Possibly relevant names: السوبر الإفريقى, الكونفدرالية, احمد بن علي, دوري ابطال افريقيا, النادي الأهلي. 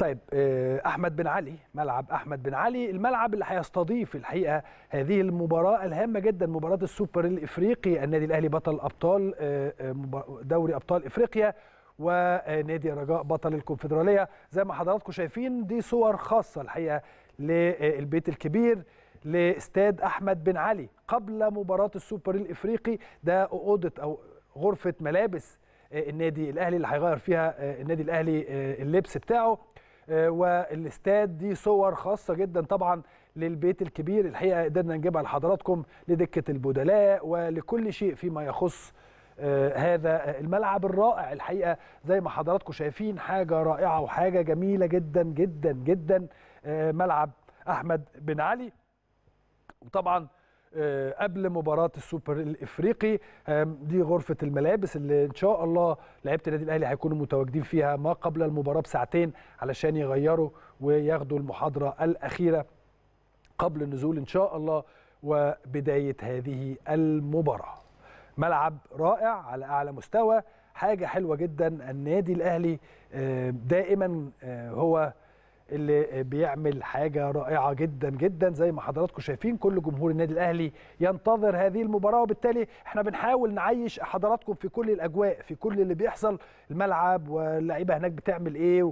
طيب احمد بن علي، ملعب احمد بن علي، الملعب اللي هيستضيف الحقيقه هذه المباراه الهامه جدا، مباراه السوبر الافريقي، النادي الاهلي بطل ابطال دوري ابطال افريقيا، ونادي الرجاء بطل الكونفدراليه. زي ما حضراتكم شايفين دي صور خاصه الحقيقه للبيت الكبير لاستاد احمد بن علي قبل مباراه السوبر الافريقي. ده اوضه او غرفه ملابس النادي الاهلي اللي هيغير فيها النادي الاهلي اللبس بتاعه، والاستاد دي صور خاصه جدا طبعا للبيت الكبير. الحقيقه قدرنا نجيبها لحضراتكم لدكه البدلاء ولكل شيء فيما يخص هذا الملعب الرائع. الحقيقه زي ما حضراتكم شايفين حاجه رائعه وحاجه جميله جدا جدا جدا، ملعب احمد بن علي. وطبعا قبل مباراة السوبر الإفريقي دي غرفة الملابس اللي إن شاء الله لعيبة النادي الأهلي هيكونوا متواجدين فيها ما قبل المباراة بساعتين علشان يغيروا وياخدوا المحاضرة الأخيرة قبل النزول إن شاء الله وبداية هذه المباراة. ملعب رائع على أعلى مستوى، حاجة حلوة جدا. النادي الأهلي دائما هو اللي بيعمل حاجة رائعة جدا جدا زي ما حضراتكم شايفين. كل جمهور النادي الأهلي ينتظر هذه المباراة، وبالتالي احنا بنحاول نعيش حضراتكم في كل الأجواء، في كل اللي بيحصل، الملعب واللعيبة هناك بتعمل ايه